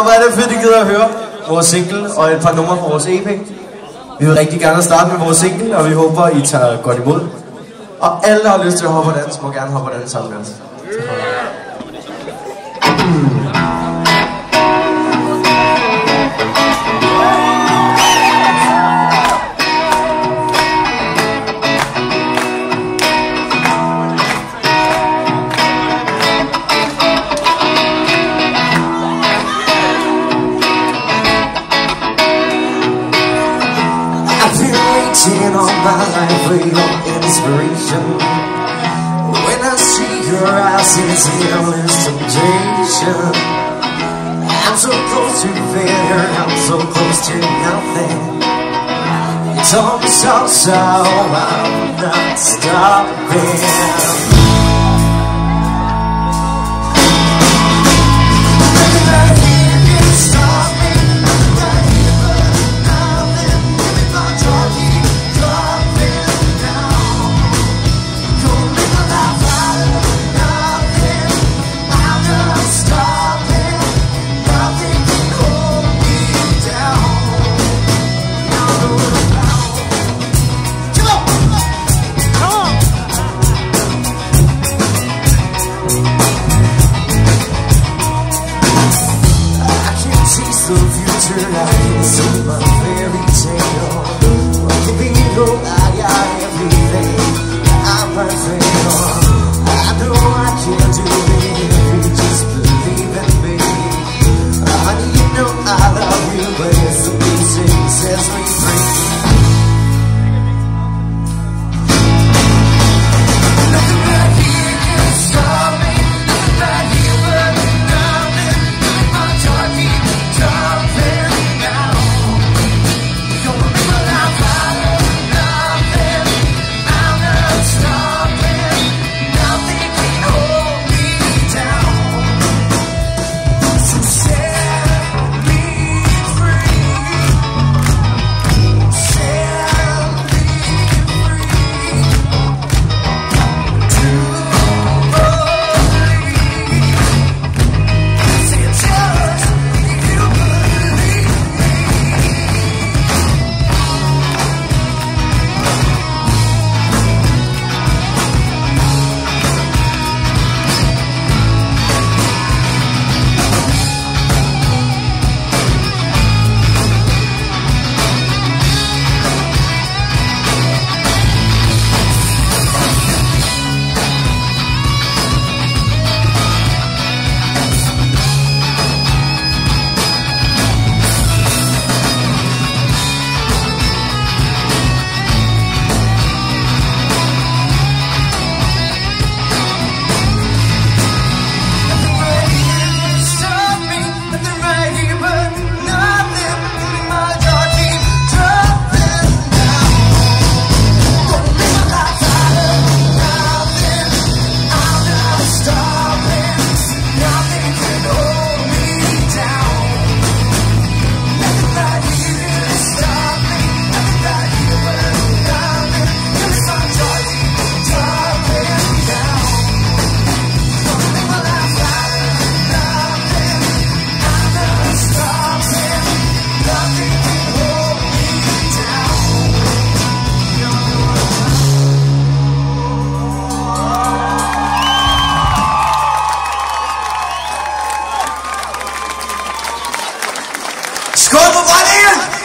Og hvad er det fedt, I gider at høre vores single og et par numre fra vores EP. Vi vil rigtig gerne starte med vores single, og vi håber, I tager godt imod. Og alle, der har lyst til at hoppe og danse, må gerne hoppe og danse sammen med os. My life real inspiration. When I see your eyes, it's endless temptation. I'm so close to failure, I'm so close to nothing. You told me so I'm not stopping. Skål for brændingen!